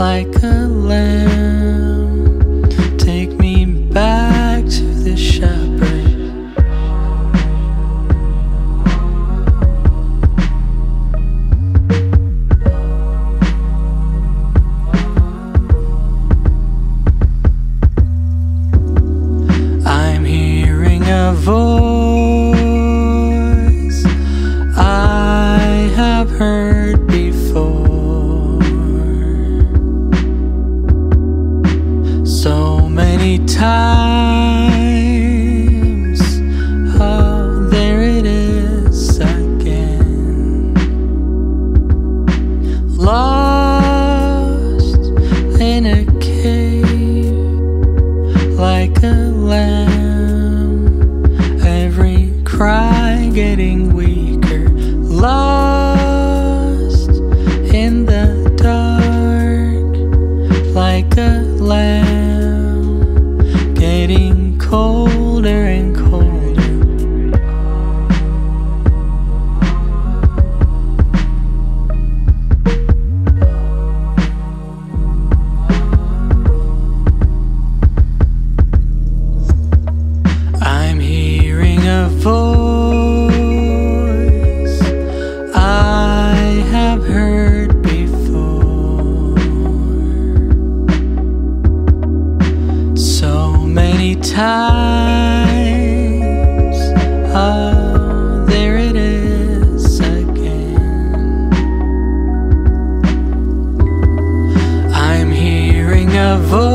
like a lamb. Take me back to the shepherd. I'm hearing a voice I have heard before. So many times, oh, there it is again. Lost in a cave, like a lamb, every cry getting weaker. Lost in the dark, like a lamb, getting colder and colder. I'm hearing a voice I have heard before. So many times, oh, there it is again. I'm hearing a voice.